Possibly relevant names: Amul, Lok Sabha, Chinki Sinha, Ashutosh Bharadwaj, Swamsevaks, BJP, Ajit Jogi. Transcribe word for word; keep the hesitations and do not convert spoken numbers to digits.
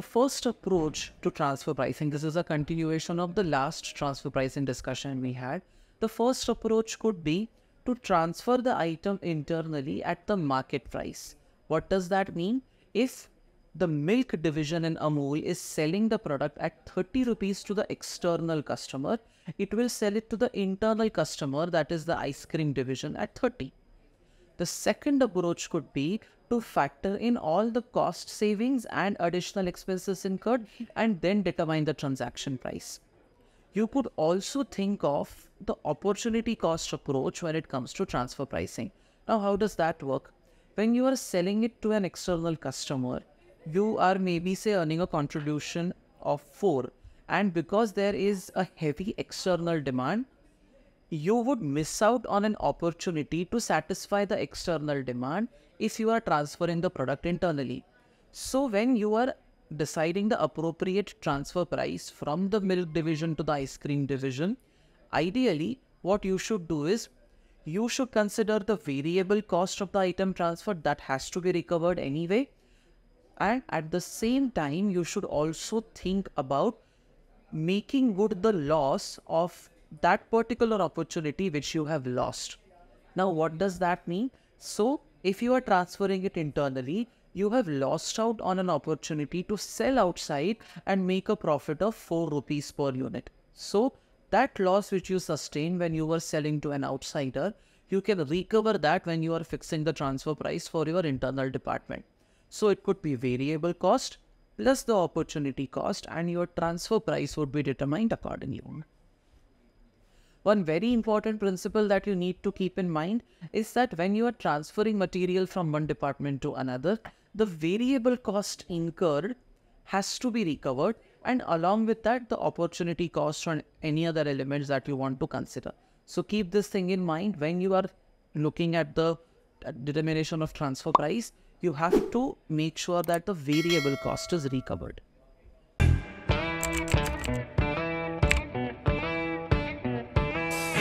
the first approach to transfer pricing. This is a continuation of the last transfer pricing discussion we had. The first approach could be to transfer the item internally at the market price. What does that mean? If the milk division in Amul is selling the product at thirty rupees to the external customer, it will sell it to the internal customer, that is the ice cream division, at thirty. The second approach could be to factor in all the cost savings and additional expenses incurred and then determine the transaction price. You could also think of the opportunity cost approach when it comes to transfer pricing. Now, how does that work? When you are selling it to an external customer, you are maybe say earning a contribution of four, and because there is a heavy external demand, you would miss out on an opportunity to satisfy the external demand if you are transferring the product internally. So when you are deciding the appropriate transfer price from the milk division to the ice cream division, ideally what you should do is you should consider the variable cost of the item transferred that has to be recovered anyway. And at the same time, you should also think about making good the loss of that particular opportunity which you have lost. Now, what does that mean? So, if you are transferring it internally, you have lost out on an opportunity to sell outside and make a profit of four rupees per unit. So, that loss which you sustained when you were selling to an outsider, you can recover that when you are fixing the transfer price for your internal department. So it could be variable cost plus the opportunity cost, and your transfer price would be determined accordingly. One very important principle that you need to keep in mind is that when you are transferring material from one department to another, the variable cost incurred has to be recovered, and along with that, the opportunity cost and any other elements that you want to consider. So keep this thing in mind when you are looking at the determination of transfer price. You have to make sure that the variable cost is recovered.